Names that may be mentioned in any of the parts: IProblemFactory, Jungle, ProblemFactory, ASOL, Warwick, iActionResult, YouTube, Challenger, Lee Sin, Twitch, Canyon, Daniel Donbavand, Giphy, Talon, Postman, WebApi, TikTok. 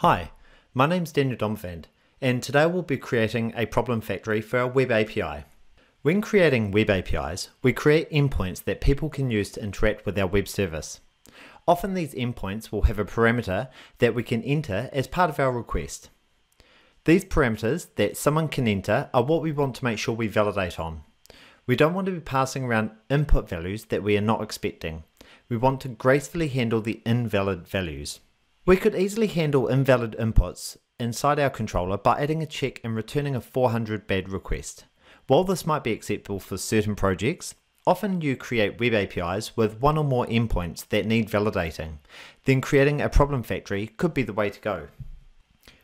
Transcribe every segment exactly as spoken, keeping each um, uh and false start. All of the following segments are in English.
Hi, my name's Daniel Donbavand, and today we'll be creating a problem factory for our web A P I. When creating web A P Is, we create endpoints that people can use to interact with our web service. Often these endpoints will have a parameter that we can enter as part of our request. These parameters that someone can enter are what we want to make sure we validate on. We don't want to be passing around input values that we are not expecting. We want to gracefully handle the invalid values. We could easily handle invalid inputs inside our controller by adding a check and returning a four hundred bad request. While this might be acceptable for certain projects, often you create web A P Is with one or more endpoints that need validating. Then creating a problem factory could be the way to go.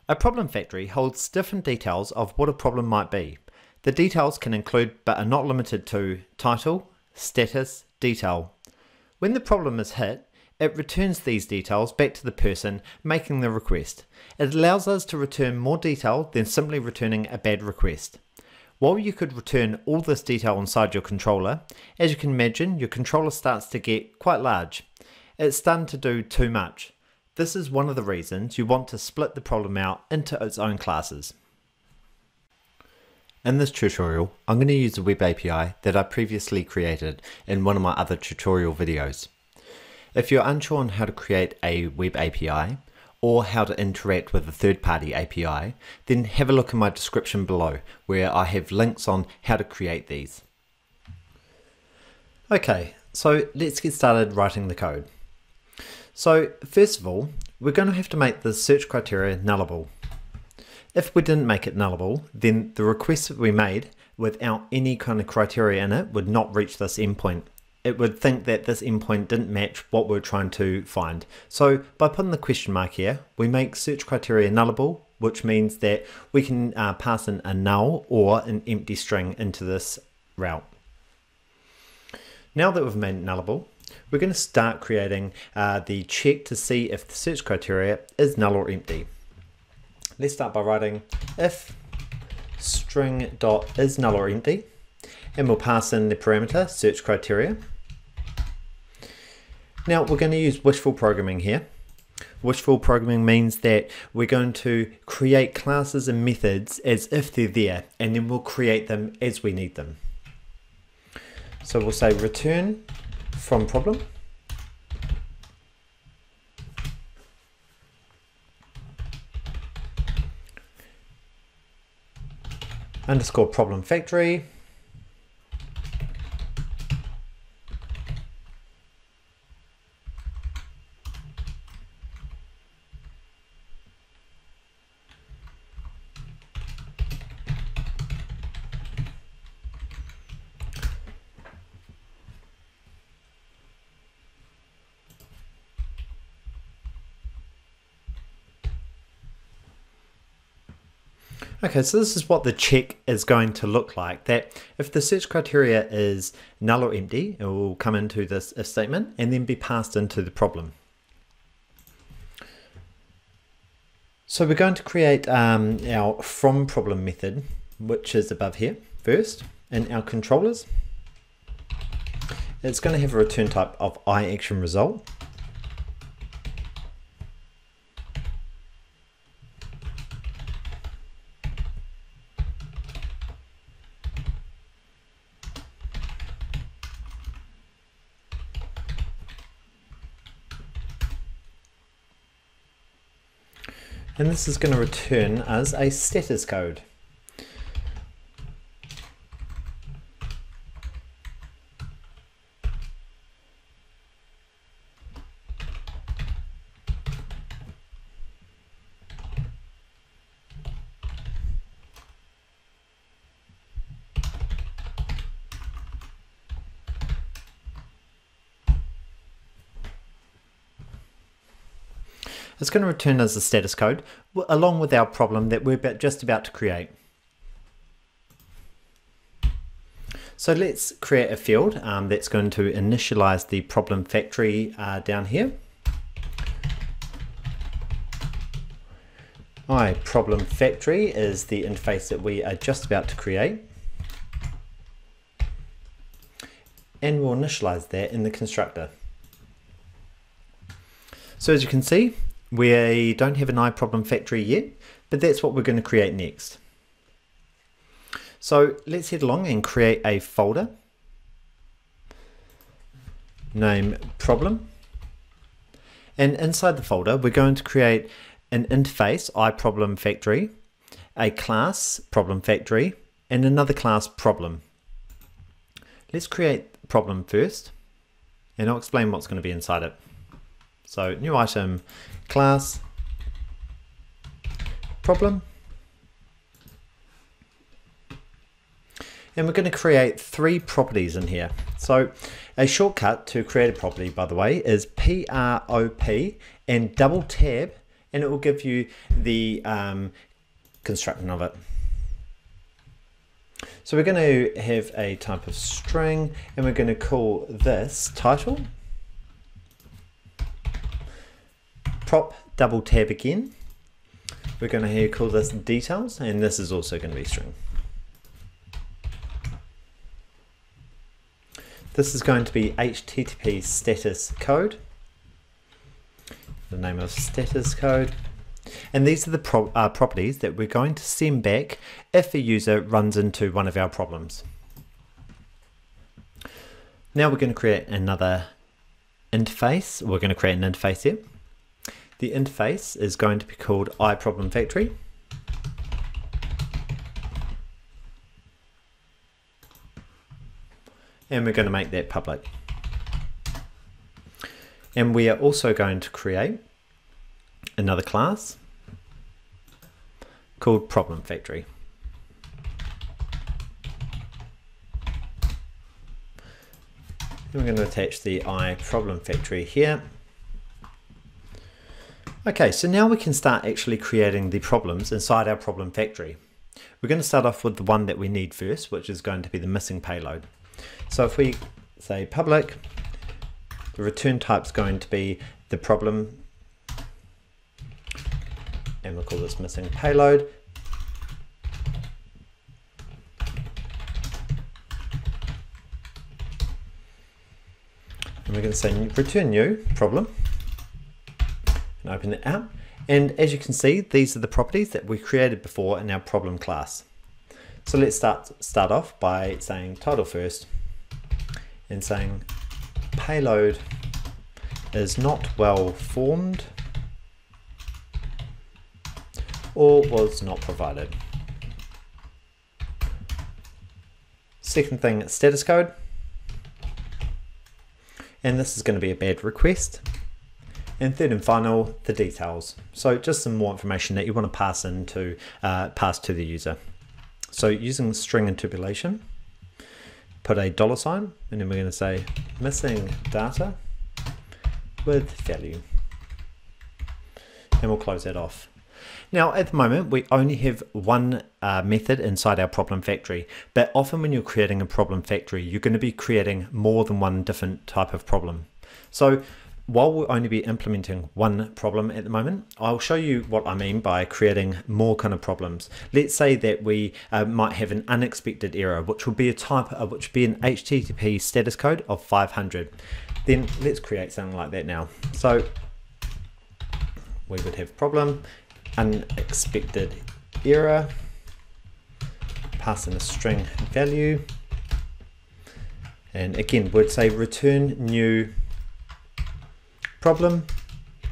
A problem factory holds different details of what a problem might be. The details can include, but are not limited to, title, status, detail. When the problem is hit, it returns these details back to the person making the request. It allows us to return more detail than simply returning a bad request. While you could return all this detail inside your controller, as you can imagine, your controller starts to get quite large. It's starting to do too much. This is one of the reasons you want to split the problem out into its own classes. In this tutorial, I'm going to use a web A P I that I previously created in one of my other tutorial videos. If you're unsure on how to create a web A P I, or how to interact with a third-party A P I, then have a look in my description below where I have links on how to create these. Okay, so let's get started writing the code. So first of all, we're going to have to make the search criteria nullable. If we didn't make it nullable, then the request that we made without any kind of criteria in it would not reach this endpoint. It would think that this endpoint didn't match what we're trying to find. So by putting the question mark here, we make search criteria nullable, which means that we can uh, pass in a null or an empty string into this route. Now that we've made it nullable, we're going to start creating uh, the check to see if the search criteria is null or empty. Let's start by writing if string dot is null or empty, and we'll pass in the parameter search criteria. Now we're going to use wishful programming here. Wishful programming means that we're going to create classes and methods as if they're there, and then we'll create them as we need them. So we'll say return from problem, underscore problem factory, Okay, so this is what the check is going to look like, that if the search criteria is null or empty, it will come into this if statement and then be passed into the problem. So we're going to create um, our from problem method, which is above here first, in our controllers. It's going to have a return type of iActionResult. And this is going to return us a status code. It's going to return as a status code along with our problem that we're just about to create. So let's create a field um, that's going to initialize the problem factory uh, down here. My problem factory is the interface that we are just about to create. And we'll initialize that in the constructor. So as you can see, We don't have an IProblemFactory yet, but that's what we're going to create next. So let's head along and create a folder. Name problem. And inside the folder, we're going to create an interface, IProblemFactory, a class, ProblemFactory, and another class, problem. Let's create problem first, and I'll explain what's going to be inside it. So new item, class, problem. And we're going to create three properties in here. So a shortcut to create a property, by the way, is P R O P and double tab, and it will give you the um, construction of it. So we're going to have a type of string, and we're going to call this title, prop double tab again. We're going to here call this details, and this is also going to be string. This is going to be H T T P status code, the name of status code. And these are the pro uh, properties that we're going to send back if a user runs into one of our problems. Now we're going to create another interface. We're going to create an interface here. The interface is going to be called IProblemFactory. And we're going to make that public. And we are also going to create another class called ProblemFactory. And we're going to attach the IProblemFactory here. Okay, so now we can start actually creating the problems inside our ProblemFactory. We're going to start off with the one that we need first, which is going to be the missing payload. So if we say public, the return type is going to be the problem, and we'll call this missing payload. And we're going to say return new problem, and open it out. And as you can see, these are the properties that we created before in our problem class. So let's start, start off by saying title first and saying payload is not well formed or was not provided. Second thing, status code. And this is going to be a bad request. And third and final, the details. So just some more information that you want to pass into, uh, pass to the user. So using string interpolation, put a dollar sign, and then we're going to say missing data with value. And we'll close that off. Now at the moment, we only have one uh, method inside our ProblemFactory, but often when you're creating a ProblemFactory, you're going to be creating more than one different type of problem. So while we'll only be implementing one problem at the moment, I'll show you what I mean by creating more kind of problems. Let's say that we uh, might have an unexpected error, which will be a type, uh, which will be an H T T P status code of five hundred. Then let's create something like that now. So we would have problem, unexpected error, pass in a string value. And again, we'd say return new problem,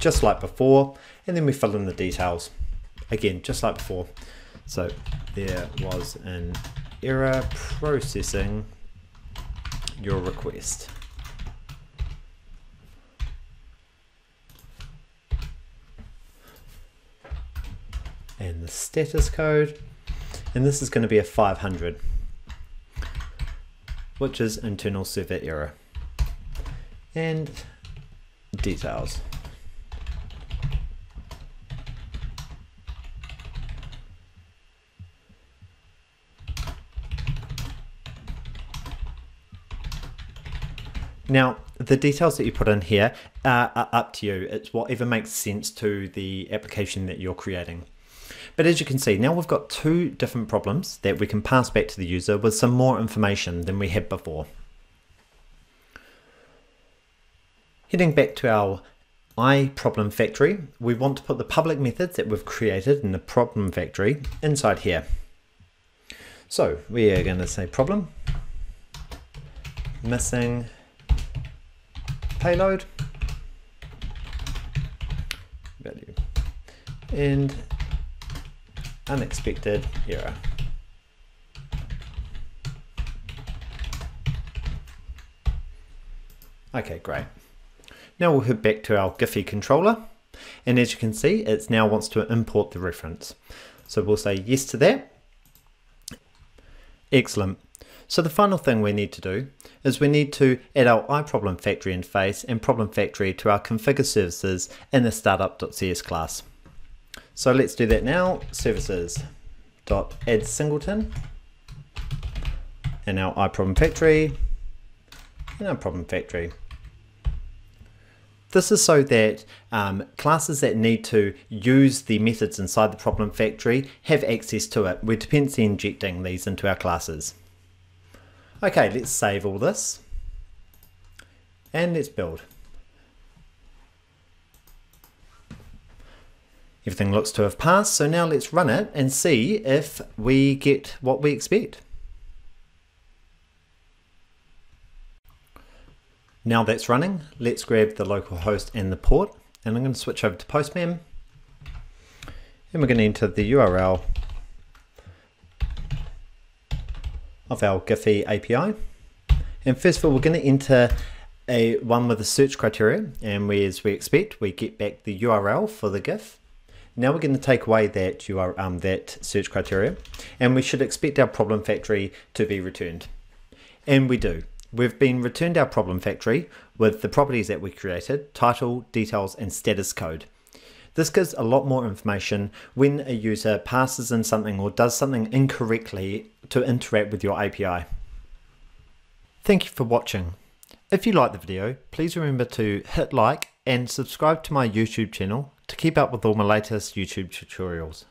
just like before, and then we fill in the details again, just like before. So there was an error processing your request. And the status code, and this is going to be a five hundred, which is internal server error. And details. Now, the details that you put in here are, are up to you. It's whatever makes sense to the application that you're creating. But as you can see, now we've got two different problems that we can pass back to the user with some more information than we had before. Heading back to our IProblemFactory, we want to put the public methods that we've created in the problem factory inside here. So we are going to say problem missing payload value and unexpected error. Okay, great. Now we'll head back to our Giphy controller, and as you can see, it now wants to import the reference. So we'll say yes to that. Excellent. So the final thing we need to do is we need to add our IProblemFactory interface and ProblemFactory to our configure services in the startup.cs class. So let's do that now. Services.add singleton and our IProblemFactory and our ProblemFactory. This is so that um, classes that need to use the methods inside the problem factory have access to it. We're dependency injecting these into our classes. Okay, let's save all this and let's build. Everything looks to have passed, so now let's run it and see if we get what we expect. Now that's running, let's grab the local host and the port, and I'm going to switch over to Postman, and we're going to enter the U R L of our Giphy A P I. And first of all, we're going to enter a one with a search criteria, and we, as we expect, we get back the U R L for the GIF. Now we're going to take away that U R L, um, that search criteria, and we should expect our problem factory to be returned, and we do. We've been returned our problem factory with the properties that we created, title, details, and status code. This gives a lot more information when a user passes in something or does something incorrectly to interact with your A P I. Thank you for watching. If you liked the video, please remember to hit like and subscribe to my YouTube channel to keep up with all my latest YouTube tutorials.